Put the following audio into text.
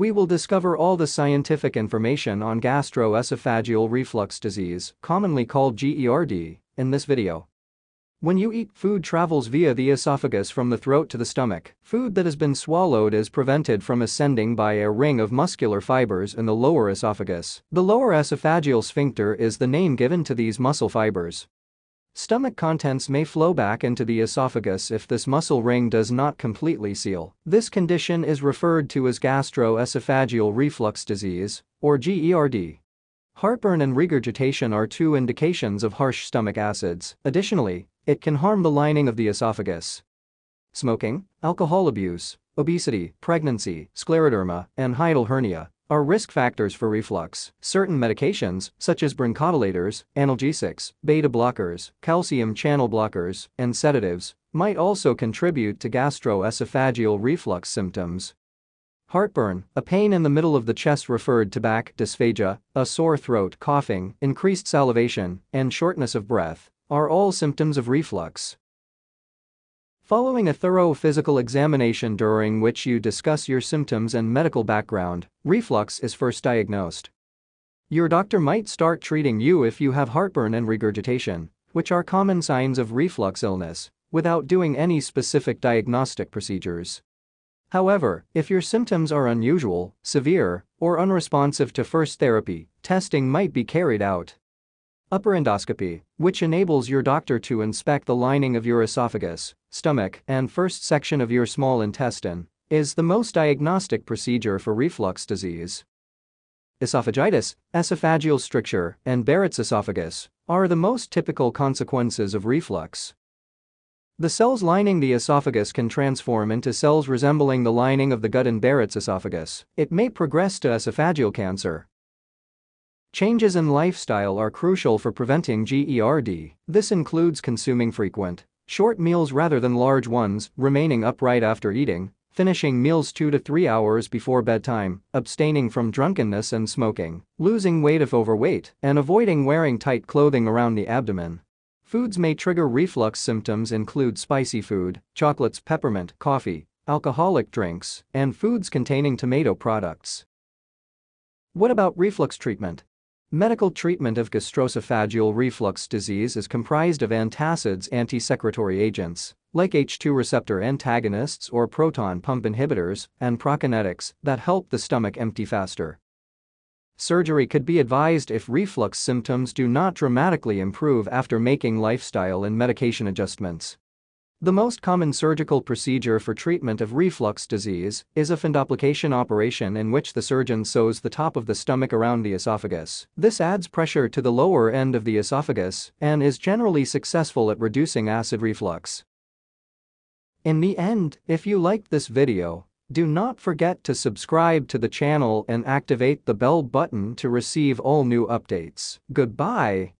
We will discover all the scientific information on gastroesophageal reflux disease, commonly called GERD, in this video. When you eat, food travels via the esophagus from the throat to the stomach. Food that has been swallowed is prevented from ascending by a ring of muscular fibers in the lower esophagus. The lower esophageal sphincter is the name given to these muscle fibers. Stomach contents may flow back into the esophagus if this muscle ring does not completely seal. This condition is referred to as gastroesophageal reflux disease, or GERD. Heartburn and regurgitation are two indications of harsh stomach acids. Additionally, it can harm the lining of the esophagus. Smoking, alcohol abuse, obesity, pregnancy, scleroderma, and hiatal hernia are risk factors for reflux. Certain medications, such as bronchodilators, analgesics, beta blockers, calcium channel blockers, and sedatives, might also contribute to gastroesophageal reflux symptoms. Heartburn, a pain in the middle of the chest referred to back, dysphagia, a sore throat, coughing, increased salivation, and shortness of breath, are all symptoms of reflux. Following a thorough physical examination during which you discuss your symptoms and medical background, reflux is first diagnosed. Your doctor might start treating you if you have heartburn and regurgitation, which are common signs of reflux illness, without doing any specific diagnostic procedures. However, if your symptoms are unusual, severe, or unresponsive to first therapy, testing might be carried out. Upper endoscopy, which enables your doctor to inspect the lining of your esophagus, stomach, and first section of your small intestine, is the most diagnostic procedure for reflux disease. Esophagitis, esophageal stricture, and Barrett's esophagus are the most typical consequences of reflux. The cells lining the esophagus can transform into cells resembling the lining of the gut in Barrett's esophagus. It may progress to esophageal cancer. Changes in lifestyle are crucial for preventing GERD. This includes consuming frequent, short meals rather than large ones, remaining upright after eating, finishing meals 2 to 3 hours before bedtime, abstaining from drunkenness and smoking, losing weight if overweight, and avoiding wearing tight clothing around the abdomen. Foods may trigger reflux symptoms include spicy food, chocolates, peppermint, coffee, alcoholic drinks, and foods containing tomato products. What about reflux treatment? Medical treatment of gastroesophageal reflux disease is comprised of antacids, antisecretory agents, like H2 receptor antagonists or proton pump inhibitors, and prokinetics that help the stomach empty faster. Surgery could be advised if reflux symptoms do not dramatically improve after making lifestyle and medication adjustments. The most common surgical procedure for treatment of reflux disease is a fundoplication operation in which the surgeon sews the top of the stomach around the esophagus. This adds pressure to the lower end of the esophagus and is generally successful at reducing acid reflux. In the end, if you liked this video, do not forget to subscribe to the channel and activate the bell button to receive all new updates. Goodbye.